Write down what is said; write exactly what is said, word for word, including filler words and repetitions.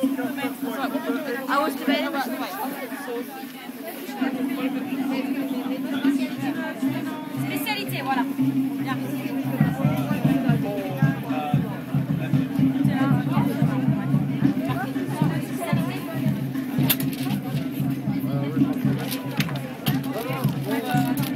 I was debating about the sauce. Spécialité, voilà. Bien.